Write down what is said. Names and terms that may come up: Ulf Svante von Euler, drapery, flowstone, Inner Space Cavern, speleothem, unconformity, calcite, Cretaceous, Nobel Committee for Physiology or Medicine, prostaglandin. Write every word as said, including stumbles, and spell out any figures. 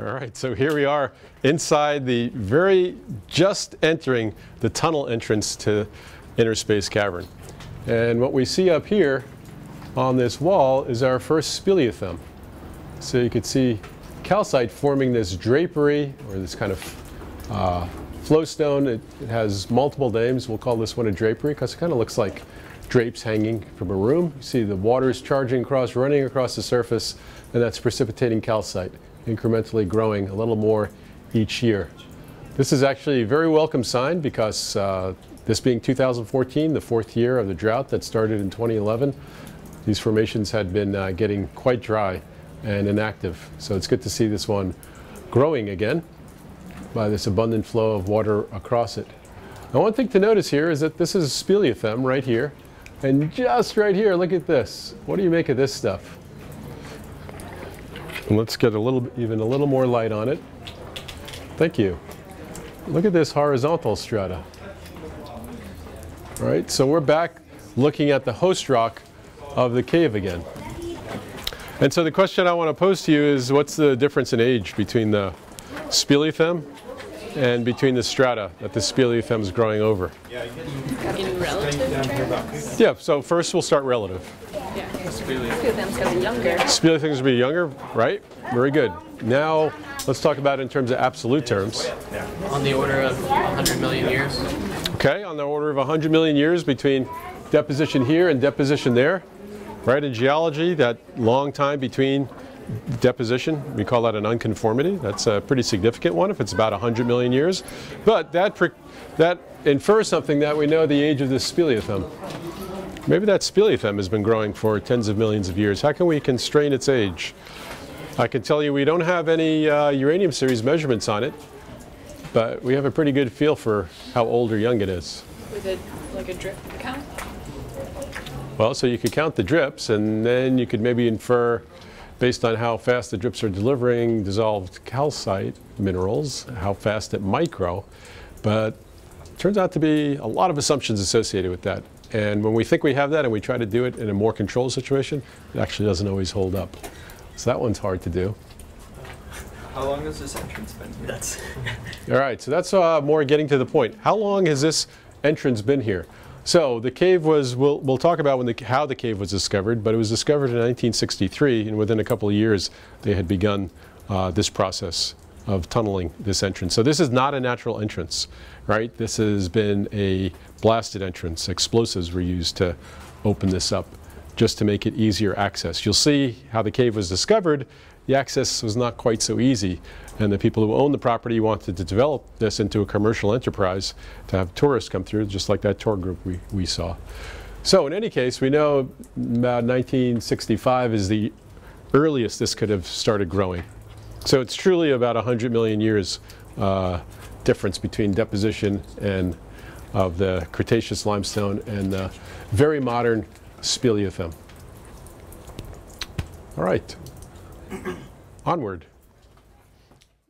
All right, so here we are inside the very, just entering the tunnel entrance to Inner Space Cavern. And what we see up here on this wall is our first speleothem. So you could see calcite forming this drapery, or this kind of uh, flowstone. It, it has multiple names. We'll call this one a drapery because it kind of looks like drapes hanging from a room. You see the water is charging across, running across the surface, and that's precipitating calcite, incrementally growing a little more each year. This is actually a very welcome sign because uh, this being two thousand fourteen, the fourth year of the drought that started in twenty eleven, these formations had been uh, getting quite dry and inactive. So it's good to see this one growing again by this abundant flow of water across it. Now, one thing to notice here is that this is a speleothem right here, and just right here, look at this. What do you make of this stuff? And let's get a little, even a little more light on it. Thank you. Look at this horizontal strata. All right, so we're back looking at the host rock of the cave again. And so the question I want to pose to you is, what's the difference in age between the speleothem and between the strata that the speleothem is growing over? In relative terms? Yeah, so first we'll start relative. Yeah. Speleothem's going to be younger. Speleothem's going to be younger, right? Very good. Now let's talk about it in terms of absolute terms. On the order of one hundred million years. Okay, on the order of one hundred million years between deposition here and deposition there. Right, in geology, that long time between deposition, we call that an unconformity. That's a pretty significant one if it's about one hundred million years. But that, that infers something that we know the age of this speleothem. Maybe that speleothem has been growing for tens of millions of years. How can we constrain its age? I can tell you we don't have any uh, uranium series measurements on it, but we have a pretty good feel for how old or young it is. With it like a drip count? Well, so you could count the drips, and then you could maybe infer, based on how fast the drips are delivering dissolved calcite minerals, how fast it might grow. But it turns out to be a lot of assumptions associated with that. And when we think we have that and we try to do it in a more controlled situation, it actually doesn't always hold up. So that one's hard to do. How long has this entrance been here? That's All right, so that's uh, more getting to the point. How long has this entrance been here? So the cave was, we'll, we'll talk about when the, how the cave was discovered, but it was discovered in nineteen sixty-three, and within a couple of years they had begun uh, this process of tunneling this entrance. So this is not a natural entrance, right? This has been a blasted entrance. Explosives were used to open this up just to make it easier access. You'll see how the cave was discovered. The access was not quite so easy, and the people who owned the property wanted to develop this into a commercial enterprise to have tourists come through, just like that tour group we, we saw. So in any case, we know about nineteen sixty-five is the earliest this could have started growing. So it's truly about one hundred million years uh, difference between deposition and of the Cretaceous limestone and the very modern speleothem. All right, onward.